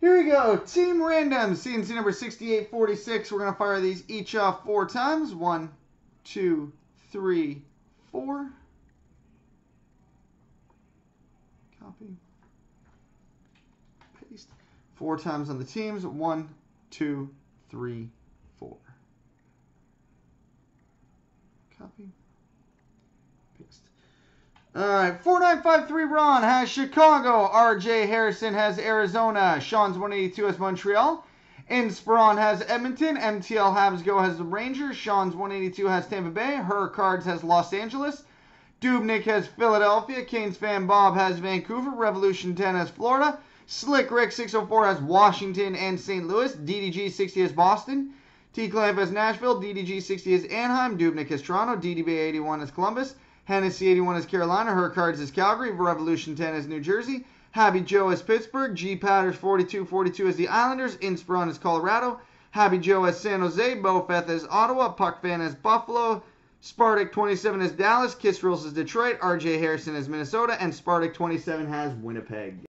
Here we go, Team Randoms, CNC number 6846. We're going to fire these each off 4 times. 1, 2, 3, 4. Copy. Paste. 4 times on the teams. 1, 2, 3, 4. Copy. Paste. Alright, 4953 Ron has Chicago, RJ Harrison has Arizona, Sean's 182 has Montreal, Inspiron has Edmonton, MTL Habsgo has the Rangers, Sean's 182 has Tampa Bay, Her Cards has Los Angeles, Dubnik has Philadelphia, Canes Fan Bob has Vancouver, Revolution 10 has Florida, Slick Rick 604 has Washington and St. Louis, DDG 60 has Boston, T-Clamp has Nashville, DDG 60 has Anaheim, Dubnik has Toronto, DDB 81 has Columbus, Hennessy 81 is Carolina, Her Cards is Calgary, Revolution 10 is New Jersey, Happy Joe is Pittsburgh, G Patters 4242 is the Islanders, Inspiron is Colorado, Happy Joe is San Jose, Bofeth is Ottawa, Puck Fan is Buffalo, Spartak 27 is Dallas, Kiss Rules is Detroit, RJ Harrison is Minnesota, and Spartak 27 has Winnipeg.